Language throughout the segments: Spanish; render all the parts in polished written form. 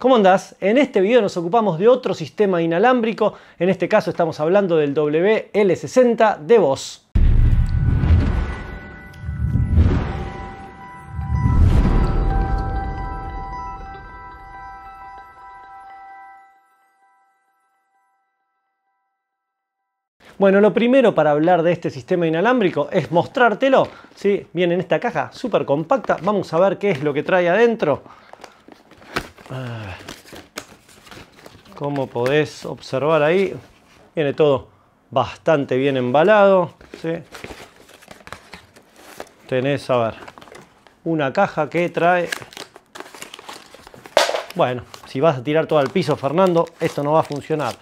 ¿Cómo andás? En este video nos ocupamos de otro sistema inalámbrico, en este caso estamos hablando del WL60 de BOSS. Bueno, lo primero para hablar de este sistema inalámbrico es mostrártelo, ¿sí? Viene en esta caja súper compacta, vamos a ver qué es lo que trae adentro. Como podés observar ahí, viene todo bastante bien embalado, ¿sí? Tenés, a ver, una caja que trae... Bueno, si vas a tirar todo al piso, Fernando, esto no va a funcionar.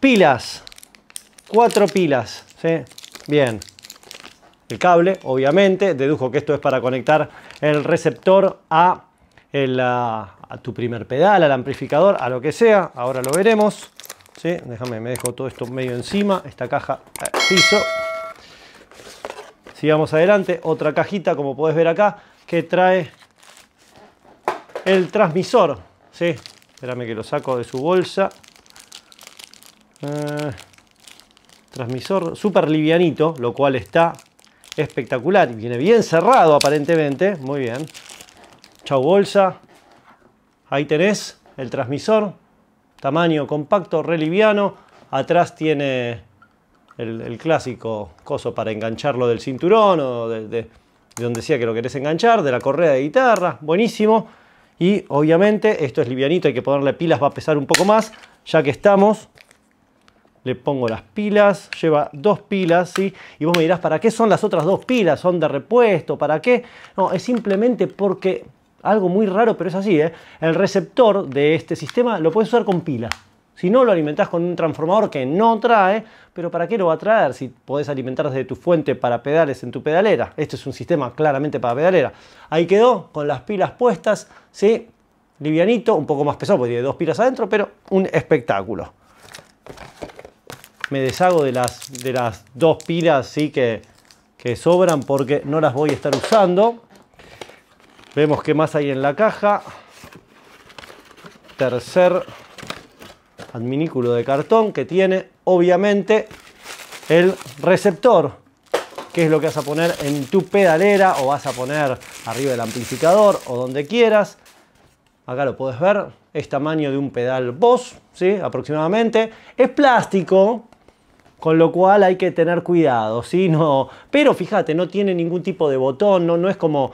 Pilas, 4 pilas, ¿sí? Bien. El cable, obviamente, dedujo que esto es para conectar el receptor a tu primer pedal, al amplificador, a lo que sea. Ahora lo veremos, ¿sí? Déjame, me dejo todo esto medio encima, esta caja al piso. Sigamos adelante, otra cajita, como podés ver acá, que trae el transmisor, ¿sí? Espérame que lo saco de su bolsa. Transmisor súper livianito, lo cual está espectacular y viene bien cerrado aparentemente. Muy bien. Chau bolsa. Ahí tenés el transmisor. Tamaño compacto, re liviano. Atrás tiene el clásico coso para engancharlo del cinturón o de donde sea que lo querés enganchar, de la correa de guitarra. Buenísimo. Y obviamente esto es livianito, hay que ponerle pilas, va a pesar un poco más. Ya que estamos... Le pongo las pilas, lleva 2 pilas, ¿sí? Y vos me dirás, ¿para qué son las otras 2 pilas? ¿Son de repuesto? ¿Para qué? No, es simplemente porque, algo muy raro, pero es así, ¿eh? El receptor de este sistema lo puedes usar con pila. Si no, lo alimentás con un transformador que no trae, pero ¿para qué lo va a traer si podés alimentar desde tu fuente para pedales en tu pedalera? Este es un sistema claramente para pedalera. Ahí quedó, con las pilas puestas, ¿sí? Livianito, un poco más pesado, porque tiene 2 pilas adentro, pero un espectáculo. Me deshago de las 2 pilas, ¿sí? que sobran porque no las voy a estar usando. Vemos qué más hay en la caja. Tercer adminículo de cartón que tiene obviamente el receptor, que es lo que vas a poner en tu pedalera o vas a poner arriba del amplificador o donde quieras. Acá lo podés ver, es tamaño de un pedal BOSS, ¿sí? Aproximadamente. Es plástico, con lo cual hay que tener cuidado, ¿sí? No, pero fíjate, no tiene ningún tipo de botón, no es como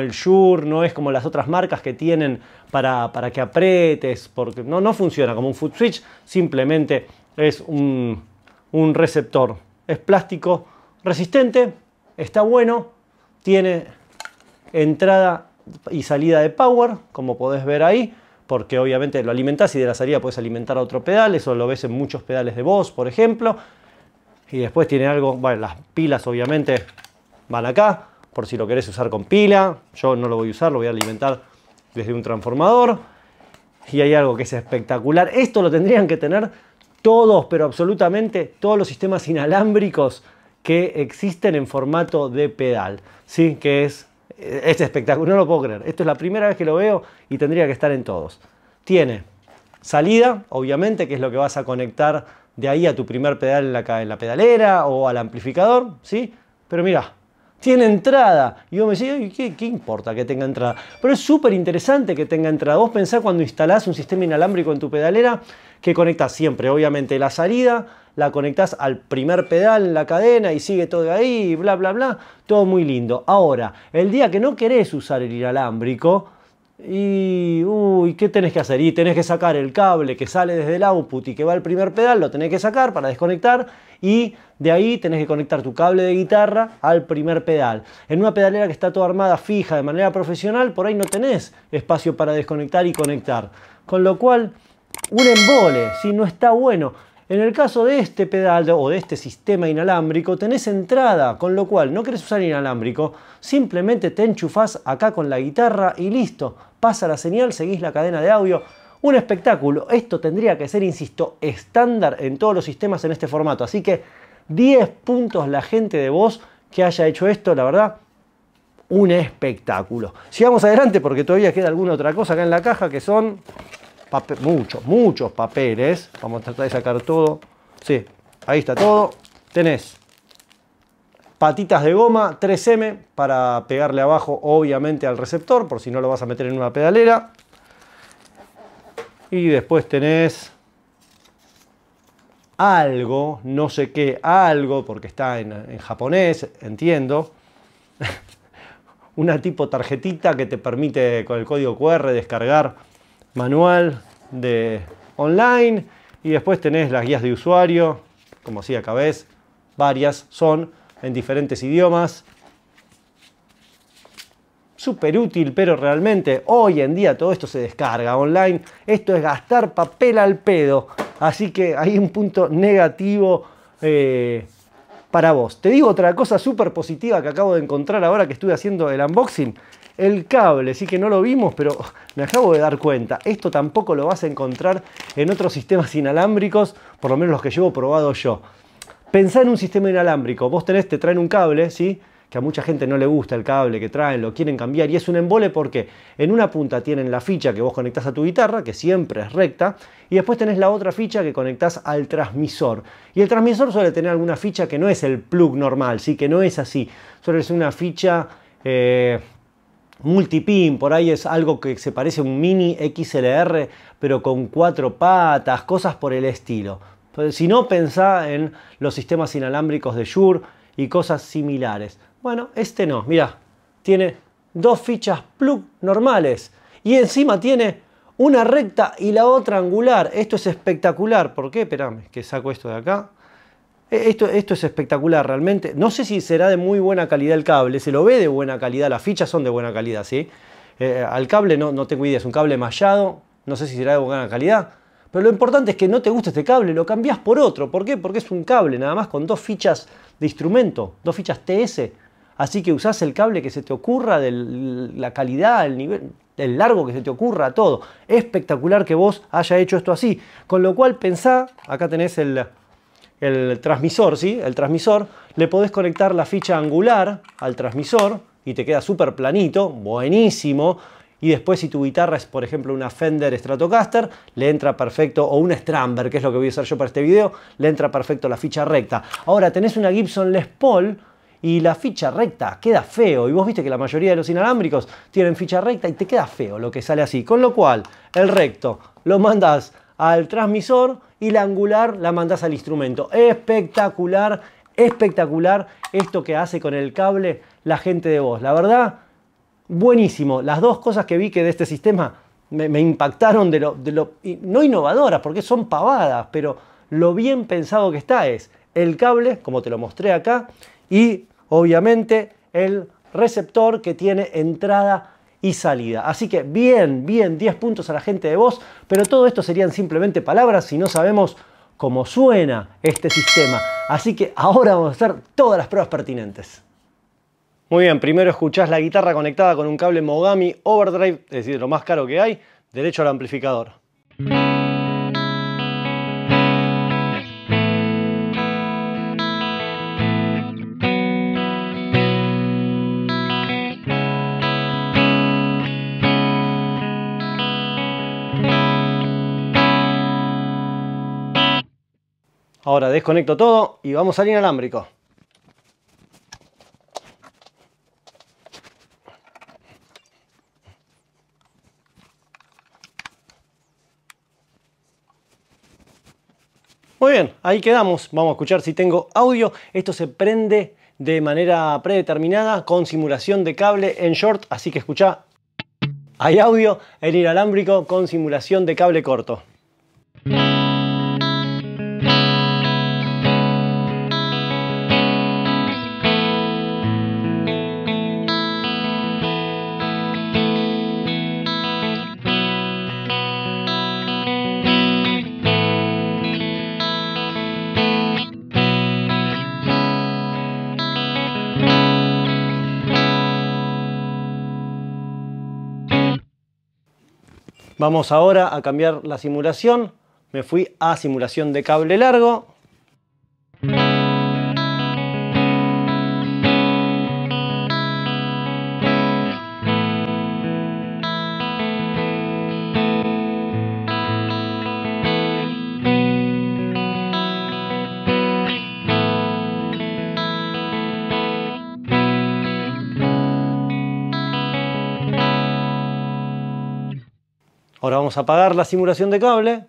el Shure, no es como las otras marcas que tienen para que apretes, porque no funciona como un foot switch, simplemente es un receptor. Es plástico resistente, está bueno, tiene entrada y salida de power, como podés ver ahí, porque obviamente lo alimentás y de la salida puedes alimentar a otro pedal, eso lo ves en muchos pedales de BOSS, por ejemplo. Y después tiene algo, bueno, las pilas obviamente van acá, por si lo querés usar con pila. Yo no lo voy a usar, lo voy a alimentar desde un transformador. Y hay algo que es espectacular. Esto lo tendrían que tener todos, pero absolutamente todos los sistemas inalámbricos que existen en formato de pedal, ¿sí? Que es espectacular, no lo puedo creer. Esto es la primera vez que lo veo y tendría que estar en todos. Tiene salida, obviamente, que es lo que vas a conectar de ahí a tu primer pedal en la pedalera o al amplificador, ¿sí? Pero mirá, tiene entrada. Y vos me decís, ¿qué importa que tenga entrada? Pero es súper interesante que tenga entrada. Vos pensás cuando instalás un sistema inalámbrico en tu pedalera que conectás siempre, obviamente, la salida, la conectás al primer pedal en la cadena y sigue todo ahí, bla, bla, bla. Todo muy lindo. Ahora, el día que no querés usar el inalámbrico, y uy, ¿qué tenés que hacer? Y tenés que sacar el cable que sale desde el output y que va al primer pedal, lo tenés que sacar para desconectar y de ahí tenés que conectar tu cable de guitarra al primer pedal. En una pedalera que está toda armada fija de manera profesional, por ahí no tenés espacio para desconectar y conectar. Con lo cual, un embole, ¿sí? No está bueno. En el caso de este pedal o de este sistema inalámbrico tenés entrada, con lo cual no querés usar inalámbrico, simplemente te enchufás acá con la guitarra y listo. Pasa la señal, seguís la cadena de audio. Un espectáculo. Esto tendría que ser, insisto, estándar en todos los sistemas en este formato. Así que 10 puntos la gente de BOSS que haya hecho esto, la verdad, un espectáculo. Sigamos adelante porque todavía queda alguna otra cosa acá en la caja, que son muchos papeles. Vamos a tratar de sacar todo. Sí, ahí está todo. Tenés patitas de goma 3M para pegarle abajo, obviamente, al receptor, por si no lo vas a meter en una pedalera. Y después tenés algo, no sé qué, algo, porque está en japonés, entiendo. Una tipo tarjetita que te permite con el código QR descargar manual de online. Y después tenés las guías de usuario, como si acá ves, varias son, en diferentes idiomas. Súper útil, pero realmente hoy en día todo esto se descarga online. Esto es gastar papel al pedo. Así que hay un punto negativo para vos. Te digo otra cosa súper positiva que acabo de encontrar ahora que estuve haciendo el unboxing. El cable, sí que no lo vimos, pero me acabo de dar cuenta. Esto tampoco lo vas a encontrar en otros sistemas inalámbricos, por lo menos los que llevo probado yo. Pensá en un sistema inalámbrico. Vos tenés, te traen un cable, ¿sí? Que a mucha gente no le gusta el cable que traen, lo quieren cambiar y es un embole porque en una punta tienen la ficha que vos conectás a tu guitarra, que siempre es recta, y después tenés la otra ficha que conectás al transmisor. Y el transmisor suele tener alguna ficha que no es el plug normal, ¿sí? Que no es así. Suele ser una ficha multipin, por ahí es algo que se parece a un mini XLR, pero con 4 patas, cosas por el estilo. Si no, pensá en los sistemas inalámbricos de Shure y cosas similares. Bueno, este no, mirá, tiene 2 fichas plug normales y encima tiene una recta y la otra angular. Esto es espectacular. ¿Por qué? Esperame, que saco esto de acá. Esto es espectacular realmente. No sé si será de muy buena calidad el cable, se lo ve de buena calidad, las fichas son de buena calidad, ¿sí? Al cable no tengo idea, es un cable mallado, no sé si será de buena calidad. Pero lo importante es que no te gusta este cable, lo cambiás por otro. ¿Por qué? Porque es un cable nada más con 2 fichas de instrumento, 2 fichas TS. Así que usás el cable que se te ocurra, de la calidad, el nivel, el largo que se te ocurra, todo. Espectacular que vos haya hecho esto así. Con lo cual pensá, acá tenés el transmisor, ¿sí? El transmisor, le podés conectar la ficha angular al transmisor y te queda súper planito, buenísimo. Y después, si tu guitarra es, por ejemplo, una Fender Stratocaster, le entra perfecto, o una Strandberg, que es lo que voy a usar yo para este video, le entra perfecto la ficha recta. Ahora, tenés una Gibson Les Paul y la ficha recta queda feo. Y vos viste que la mayoría de los inalámbricos tienen ficha recta y te queda feo lo que sale así. Con lo cual, el recto lo mandás al transmisor y la angular la mandás al instrumento. Espectacular, espectacular esto que hace con el cable la gente de BOSS. La verdad, buenísimo. Las 2 cosas que vi que de este sistema me impactaron no innovadoras, porque son pavadas, pero lo bien pensado que está es el cable, como te lo mostré acá, y obviamente el receptor que tiene entrada y salida. Así que bien, bien, 10 puntos a la gente de BOSS, pero todo esto serían simplemente palabras si no sabemos cómo suena este sistema. Así que ahora vamos a hacer todas las pruebas pertinentes. Muy bien, primero escuchás la guitarra conectada con un cable Mogami Overdrive, es decir, lo más caro que hay, derecho al amplificador. Ahora desconecto todo y vamos al inalámbrico. Muy bien, ahí quedamos. Vamos a escuchar si tengo audio. Esto se prende de manera predeterminada con simulación de cable en short, así que escuchá. Hay audio en inalámbrico con simulación de cable corto. Vamos ahora a cambiar la simulación. Me fui a simulación de cable largo. Ahora vamos a apagar la simulación de cable.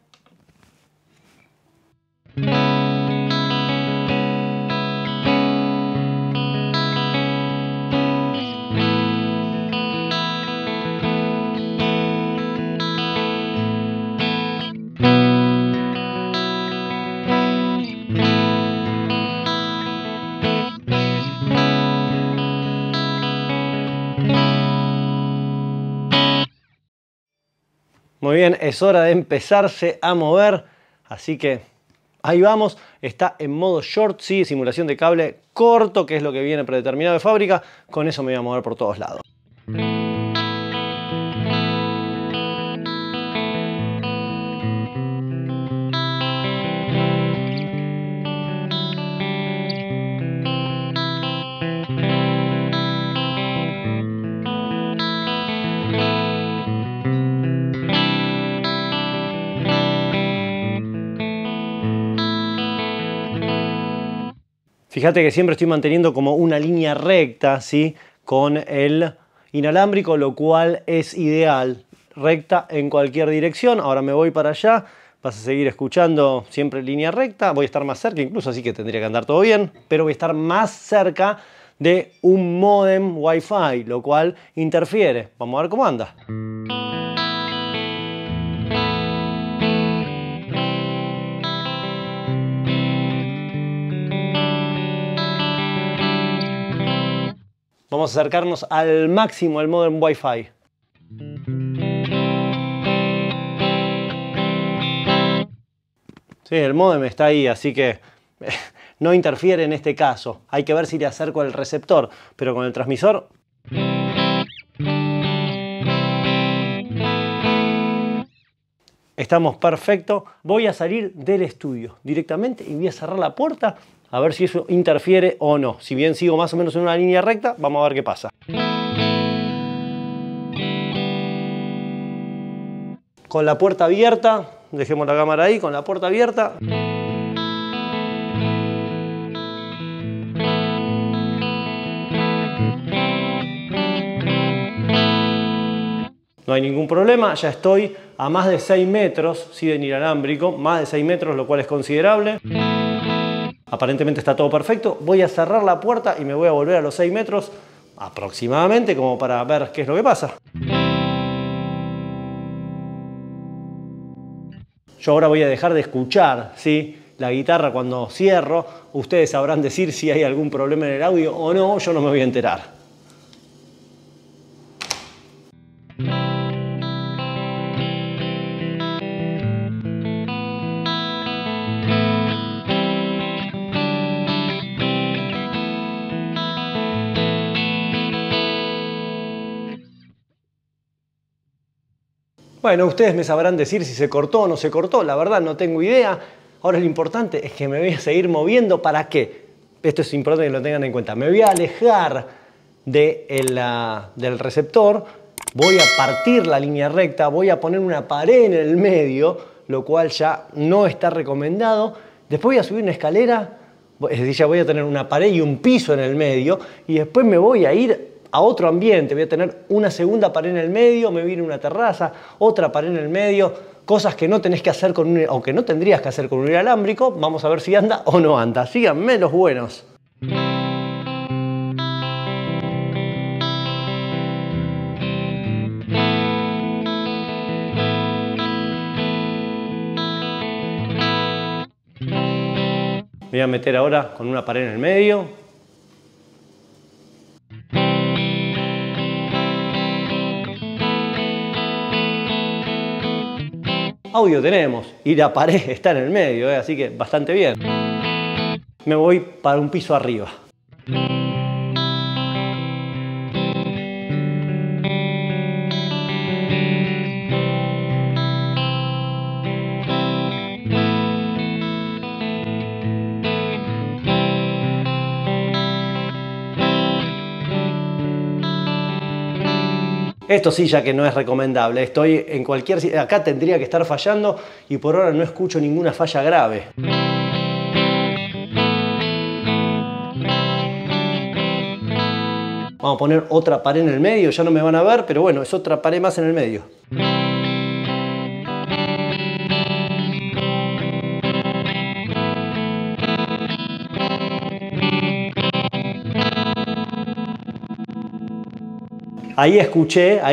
Muy bien, es hora de empezarse a mover, así que ahí vamos. Está en modo short, sí, simulación de cable corto, que es lo que viene predeterminado de fábrica. Con eso me voy a mover por todos lados. Fíjate que siempre estoy manteniendo como una línea recta, ¿sí?, con el inalámbrico, lo cual es ideal. Recta en cualquier dirección. Ahora me voy para allá. Vas a seguir escuchando siempre línea recta. Voy a estar más cerca incluso, así que tendría que andar todo bien. Pero voy a estar más cerca de un módem Wi-Fi, lo cual interfiere. Vamos a ver cómo anda. Vamos a acercarnos al máximo al modem Wi-Fi. Sí, el modem está ahí, así que no interfiere en este caso. Hay que ver si le acerco al receptor, pero con el transmisor... Estamos perfecto. Voy a salir del estudio directamente y voy a cerrar la puerta a ver si eso interfiere o no. Si bien sigo más o menos en una línea recta, vamos a ver qué pasa. Con la puerta abierta, dejemos la cámara ahí, con la puerta abierta. No hay ningún problema, ya estoy a más de 6 metros, sí, de inalámbrico, más de 6 metros, lo cual es considerable. Aparentemente está todo perfecto. Voy a cerrar la puerta y me voy a volver a los 6 metros aproximadamente, como para ver qué es lo que pasa. Yo ahora voy a dejar de escuchar, ¿sí?, la guitarra cuando cierro. Ustedes sabrán decir si hay algún problema en el audio o no, yo no me voy a enterar. Bueno, ustedes me sabrán decir si se cortó o no se cortó. La verdad no tengo idea. Ahora lo importante es que me voy a seguir moviendo. ¿Para qué? Esto es importante que lo tengan en cuenta. Me voy a alejar del receptor. Voy a partir la línea recta. Voy a poner una pared en el medio, lo cual ya no está recomendado. Después voy a subir una escalera. Es decir, ya voy a tener una pared y un piso en el medio. Y después me voy a ir a otro ambiente, voy a tener una segunda pared en el medio, me voy a ir a una terraza, otra pared en el medio, cosas que no tenés que hacer con un, o que no tendrías que hacer con un inalámbrico. Vamos a ver si anda o no anda. Síganme los buenos. Me voy a meter ahora con una pared en el medio. Audio tenemos y la pared está en el medio, así que bastante bien. Me voy para un piso arriba. Esto sí ya que no es recomendable, estoy en cualquier... Acá tendría que estar fallando y por ahora no escucho ninguna falla grave. Vamos a poner otra pared en el medio, ya no me van a ver, pero bueno, es otra pared más en el medio. ahí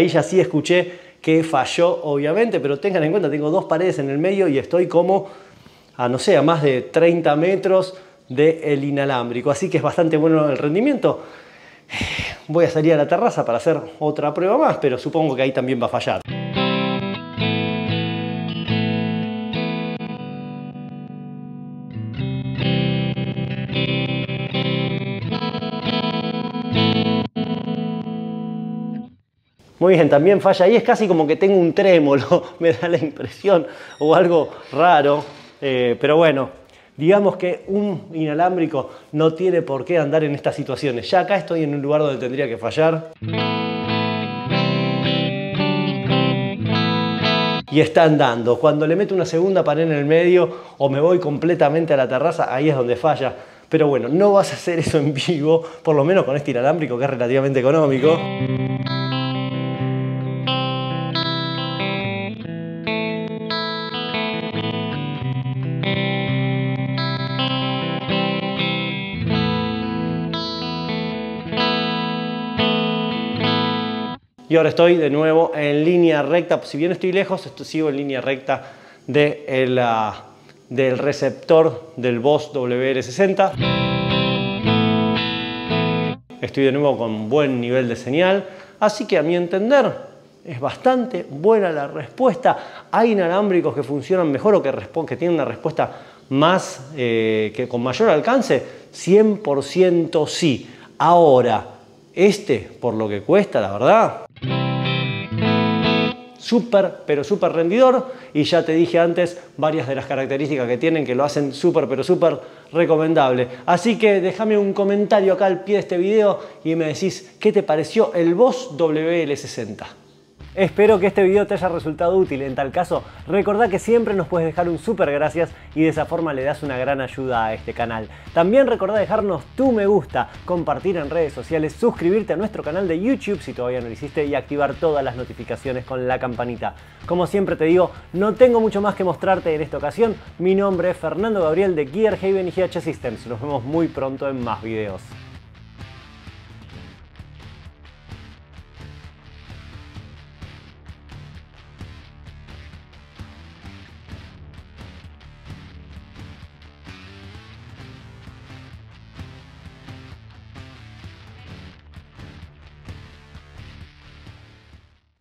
ya sí escuché que falló, obviamente, pero tengan en cuenta, tengo dos paredes en el medio y estoy como a, no sé, a más de 30 metros del inalámbrico, así que es bastante bueno el rendimiento. Voy a salir a la terraza para hacer otra prueba más, pero supongo que ahí también va a fallar. Muy bien, también falla ahí, es casi como que tengo un trémolo, me da la impresión, o algo raro, pero bueno, digamos que un inalámbrico no tiene por qué andar en estas situaciones. Ya acá estoy en un lugar donde tendría que fallar. Y está andando. Cuando le meto una segunda pared en el medio o me voy completamente a la terraza, ahí es donde falla. Pero bueno, no vas a hacer eso en vivo, por lo menos con este inalámbrico que es relativamente económico. Y ahora estoy de nuevo en línea recta, si bien estoy lejos, sigo en línea recta del receptor del BOSS WL60. Estoy de nuevo con buen nivel de señal, así que a mi entender es bastante buena la respuesta. Hay inalámbricos que funcionan mejor o que tienen una respuesta más, que con mayor alcance, 100% sí. Ahora, este, por lo que cuesta, la verdad, súper pero súper rendidor, y ya te dije antes varias de las características que tienen que lo hacen súper pero súper recomendable. Así que déjame un comentario acá al pie de este video y me decís qué te pareció el BOSS WL60. Espero que este video te haya resultado útil. En tal caso, recordá que siempre nos puedes dejar un súper gracias y de esa forma le das una gran ayuda a este canal. También recordá dejarnos tu me gusta, compartir en redes sociales, suscribirte a nuestro canal de YouTube si todavía no lo hiciste y activar todas las notificaciones con la campanita. Como siempre te digo, no tengo mucho más que mostrarte en esta ocasión. Mi nombre es Fernando Gabriel de Gear Haven y GH Systems. Nos vemos muy pronto en más videos.